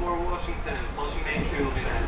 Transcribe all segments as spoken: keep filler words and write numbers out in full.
for Washington, closing main street will be that.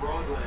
Broadway.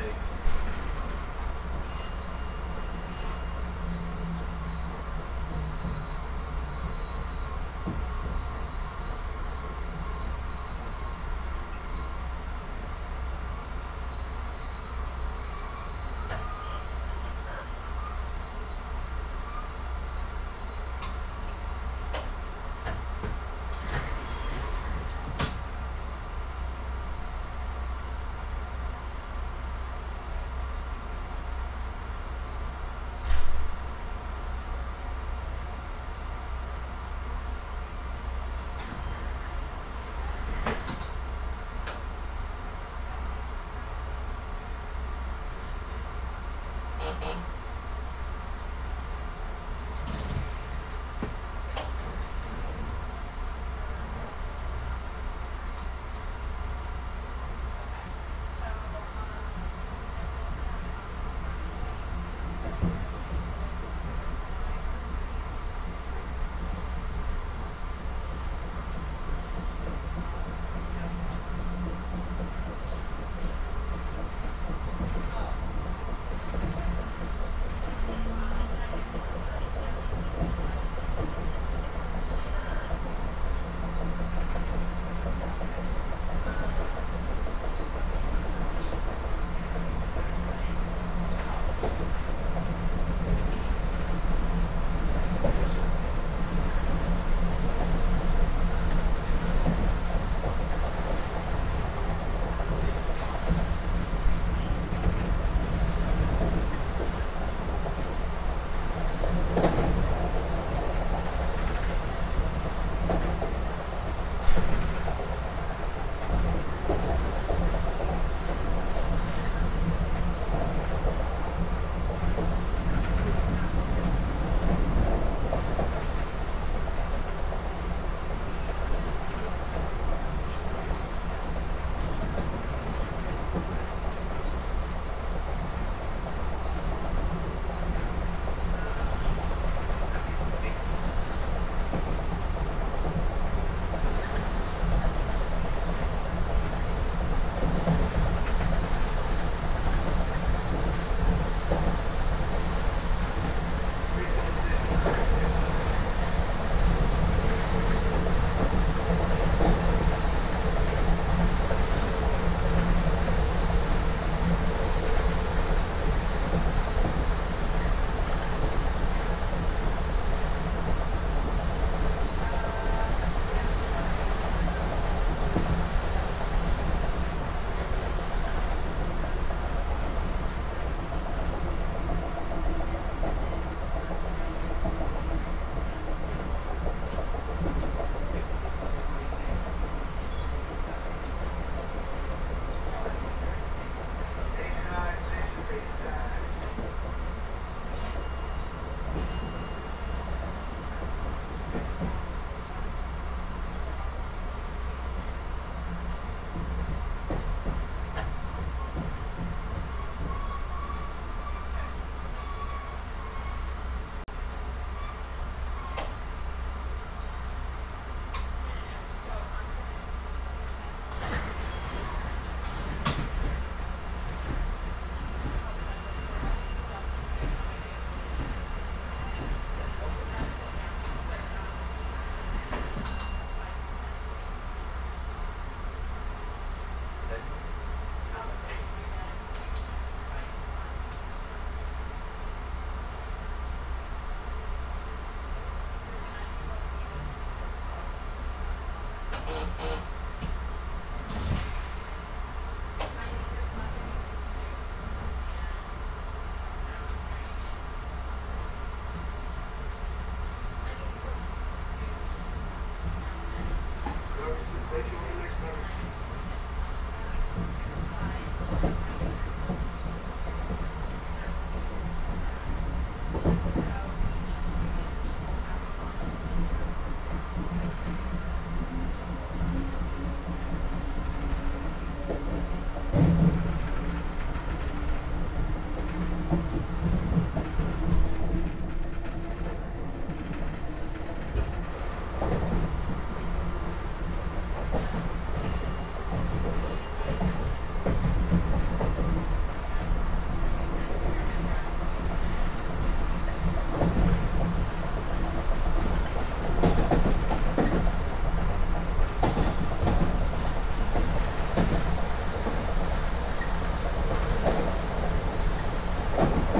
We'll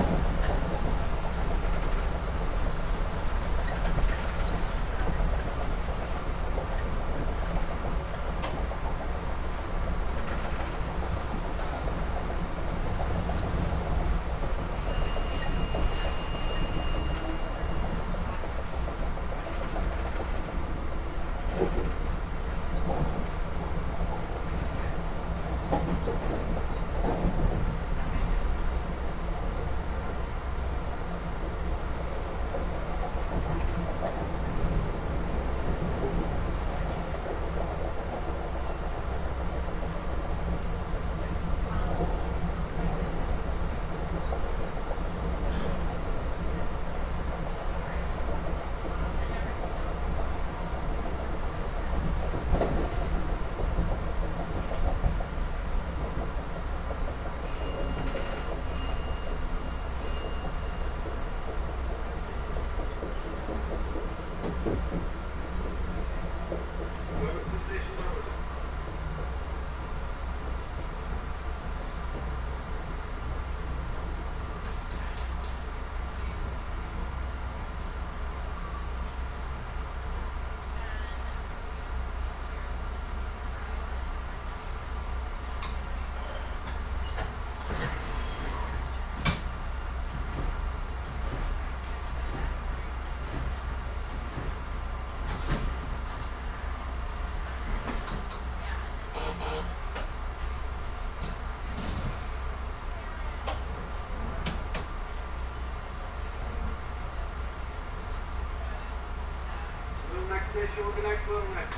connect to the next.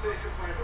Station five.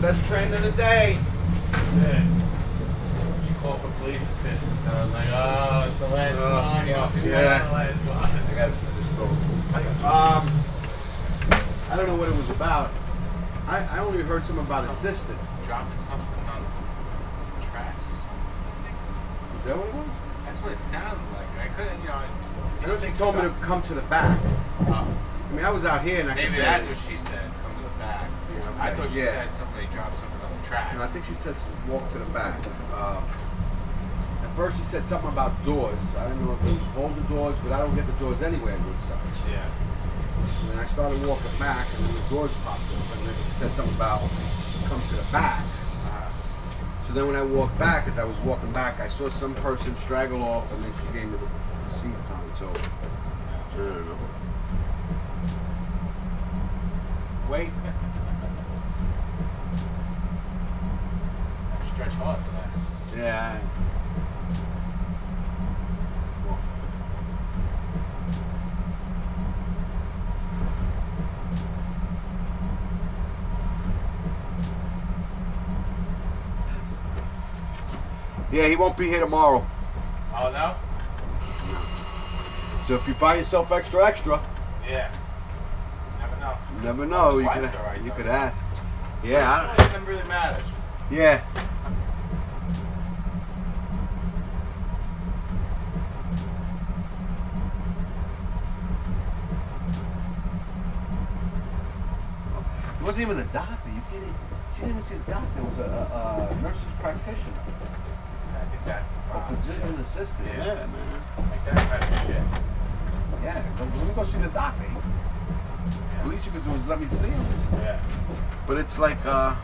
Best train of the day. Yeah. She called for police assistance. I was like, oh, it's the last oh, one. Yeah. It's yeah. the last one. I got it. Um, I don't know what it was about. I, I only heard something about something, assistant. Dropping something on the tracks or something. Is that what it was? That's what it sounded like. I couldn't, you know. I, I know she told sucks. me to come to the back. Oh. I mean, I was out here and I Maybe could that's what she said. Come to the back. I thought she yeah. said somebody dropped something on the track. No, I think she said walk to the back. Uh, at first she said something about doors. I didn't know if it was hold the doors, but I don't get the doors anywhere in Woodside. Yeah. And then I started walking back, and then the doors popped up, and then she said something about come to the back. Uh, so then when I walked back, as I was walking back, I saw some person straggle off, and then she gave me the seats on. So I don't know. Wait. Stretch hard for that. Yeah. Yeah, he won't be here tomorrow. Oh, no? So if you find yourself extra, extra. Yeah. Never know. You never know. Oh, you could, right, you could ask. Yeah. It doesn't really matter. Yeah. It wasn't even a doctor. You get it. She didn't even see a doctor. It was a, a, a nurse's practitioner. I think that's the problem. A physician assistant. Yeah, yeah man. Like that kind of shit. Yeah. Let me go see the doctor. Yeah. The least you could do is let me see him. Yeah. But it's like, uh,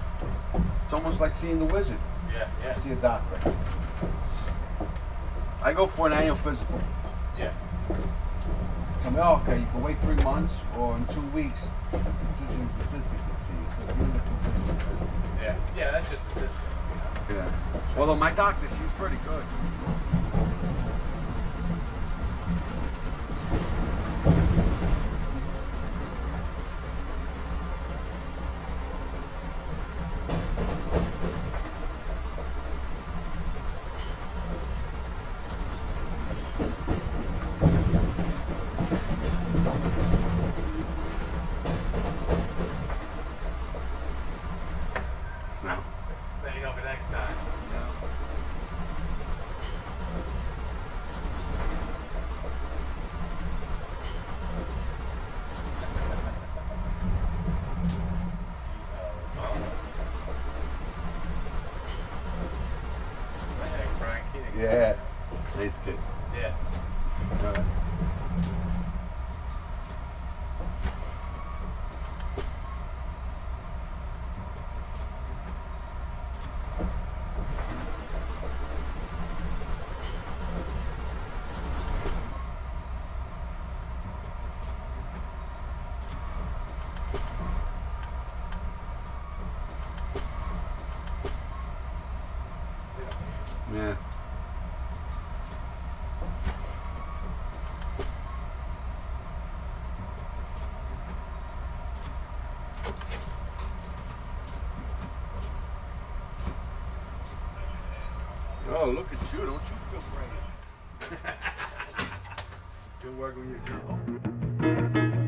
it's almost like seeing the wizard. Yeah. Yeah. See a doctor. I go for an annual physical. Yeah. Tell me, oh, okay, you can wait three months or in two weeks, the physician's assistant can see you. So you're the physician's assistant. Yeah, yeah, that's just a physical. You know? Yeah. Although my doctor, she's pretty good. base kick. Yeah. All right. Yeah. Oh, look at you. Don't you feel brave? Good work with your girl.